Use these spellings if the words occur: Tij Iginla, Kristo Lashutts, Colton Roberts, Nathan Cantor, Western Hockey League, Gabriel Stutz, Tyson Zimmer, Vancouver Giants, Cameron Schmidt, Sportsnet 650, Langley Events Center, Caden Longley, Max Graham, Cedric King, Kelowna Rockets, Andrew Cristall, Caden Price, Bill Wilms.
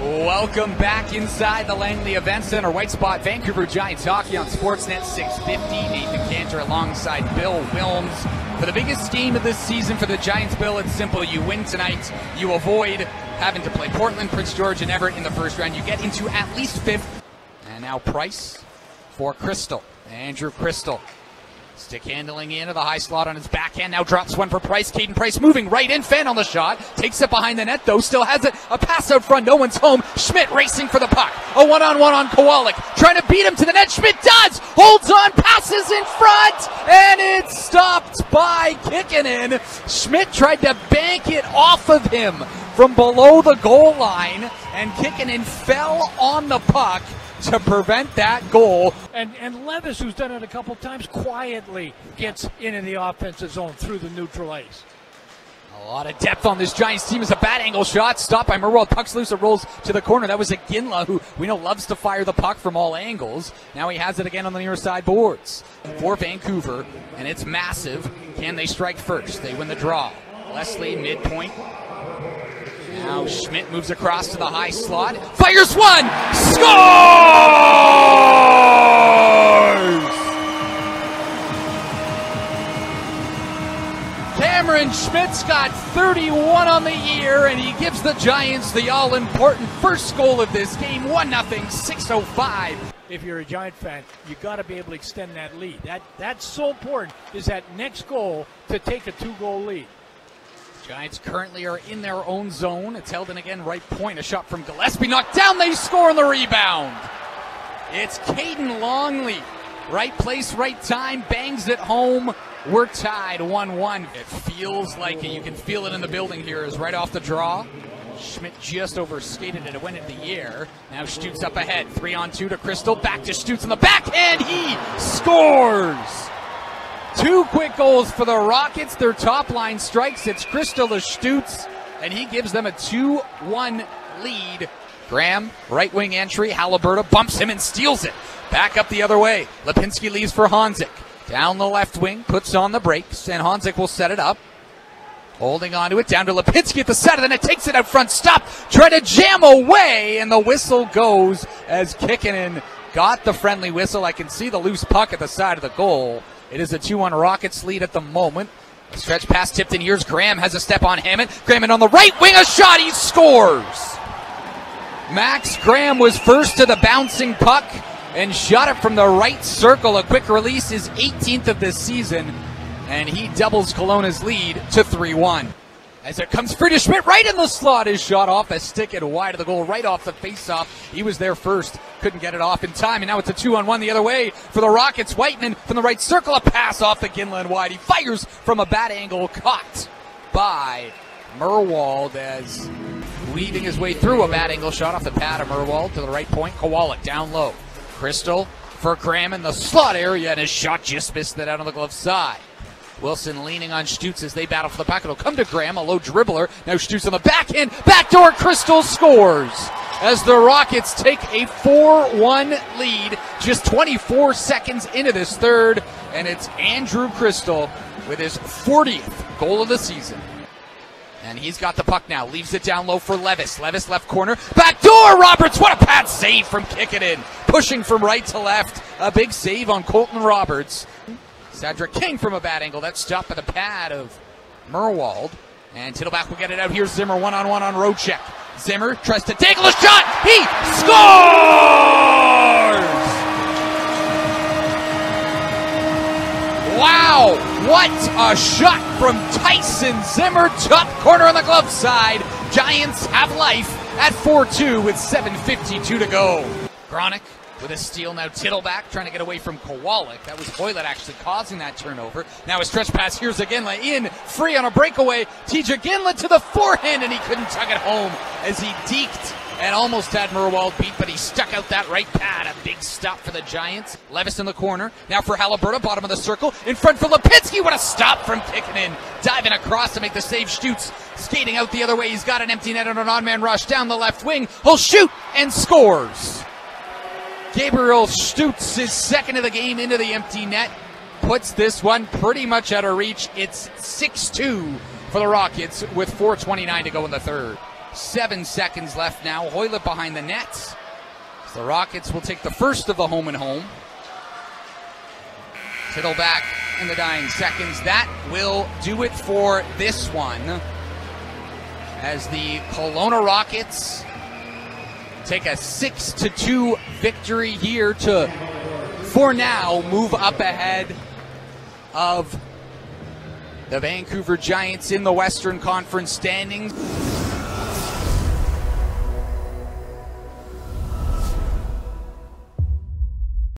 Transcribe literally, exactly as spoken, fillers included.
Welcome back inside the Langley Events Center. White Spot, Vancouver Giants hockey on Sportsnet six fifty. Nathan Cantor alongside Bill Wilms. For the biggest game of this season for the Giants, Bill, it's simple. You win tonight, you avoid having to play Portland, Prince George, and Everett in the first round. You get into at least fifth. And now Price for Cristall. Andrew Cristall. Stick handling into the high slot on his backhand. Now drops one for Price. Caden Price moving right in. Fan on the shot. Takes it behind the net, though. Still has it. A pass out front. No one's home. Schmidt racing for the puck. A one-on-one on Kowalik. Trying to beat him to the net. Schmidt does. Holds on. Passes in front. And it's stopped by Kikkonen. Schmidt tried to bank it off of him from below the goal line. And Kikkonen fell on the puck to prevent that goal. And and Levis, who's done it a couple times, quietly gets into the offensive zone through the neutral ice. A lot of depth on this Giants team. Is a bad angle shot. Stopped by Merwald. Puck's loose. It rolls to the corner. That was Iginla, who we know loves to fire the puck from all angles. Now he has it again on the near side boards for Vancouver, and it's massive. Can they strike first? They win the draw. Leslie, midpoint. Now Schmidt moves across to the high slot. Fires one! Scores! Cameron Schmidt's got thirty-one on the year, and he gives the Giants the all-important first goal of this game. one nothing, six oh five. If you're a Giant fan, you've got to be able to extend that lead. That, that's so important, is that next goal to take a two-goal lead. Giants currently are in their own zone. It's held in again, right point. A shot from Gillespie. Knocked down. They score on the rebound. It's Caden Longley. Right place, right time. Bangs it home. We're tied one one. It feels like it. You can feel it in the building here. Is right off the draw. Schmidt just overskated it. It went into the air. Now Stutz up ahead. Three on two to Cristall. Back to Stutz on the backhand. He scores. Two quick goals for the Rockets. Their top line strikes. It's Kristo Lashutts, and he gives them a two one lead. Graham, right wing entry. Haliburton bumps him and steals it. Back up the other way. Lipinski leaves for Honzik. Down the left wing, puts on the brakes, and Honzik will set it up. Holding on to it, down to Lipinski at the side of the net, takes it out front, stop, try to jam away, and the whistle goes as Kikkonen got the friendly whistle. I can see the loose puck at the side of the goal. It is a two one Rockets lead at the moment. A stretch pass tipped in ears. Graham has a step on Hammond. Graham on the right wing, a shot, he scores! Max Graham was first to the bouncing puck and shot it from the right circle. A quick release, is eighteenth of this season, and he doubles Kelowna's lead to three one. As it comes free to Schmidt, right in the slot, is shot off a stick and wide of the goal, right off the faceoff. He was there first, couldn't get it off in time, and now it's a two on one the other way for the Rockets. Whiteman from the right circle, a pass off the Iginla and wide. He fires from a bad angle, caught by Merwald as weaving his way through a bad angle shot off the pad of Merwald to the right point. Kowalik down low. Cristall for Graham in the slot area, and his shot just missed that out on the glove side. Wilson leaning on Stutz as they battle for the puck. It'll come to Graham, a low dribbler. Now Stutz on the backhand. Backdoor, Cristall scores as the Rockets take a four one lead just twenty-four seconds into this third. And it's Andrew Cristall with his fortieth goal of the season. And he's got the puck now. Leaves it down low for Levis. Levis left corner. Backdoor, Roberts. What a pad save from Kikkonen. Pushing from right to left. A big save on Colton Roberts. Cedric King from a bad angle. That's stopped by the pad of Merwald. And Tittleback will get it out here. Zimmer one-on-one on Rochek. Zimmer tries to take a shot. He scores! Wow, what a shot from Tyson Zimmer. Top corner on the glove side. Giants have life at four two with seven fifty-two to go. Gronick with a steal, now Tittleback trying to get away from Kowalik. That was Hoylett actually causing that turnover. Now a stretch pass, here's Iginla in, free on a breakaway. Tij Iginla to the forehand, and he couldn't tuck it home as he deked and almost had Merwald beat, but he stuck out that right pad. A big stop for the Giants. Levis in the corner, now for Haliburton, bottom of the circle, in front for Lipinski. What a stop from Kikkonen, diving across to make the save. Stutz skating out the other way. He's got an empty net on an on-man rush down the left wing. He'll shoot and scores. Gabriel Stutz, his second of the game, into the empty net, puts this one pretty much out of reach. It's six two for the Rockets with four twenty-nine to go in the third. Seven seconds left now. Hoylett behind the nets. The Rockets will take the first of the home and home. Tittle back in the dying seconds. That will do it for this one, as the Kelowna Rockets take a six to two victory here to, for now, move up ahead of the Vancouver Giants in the Western Conference standings.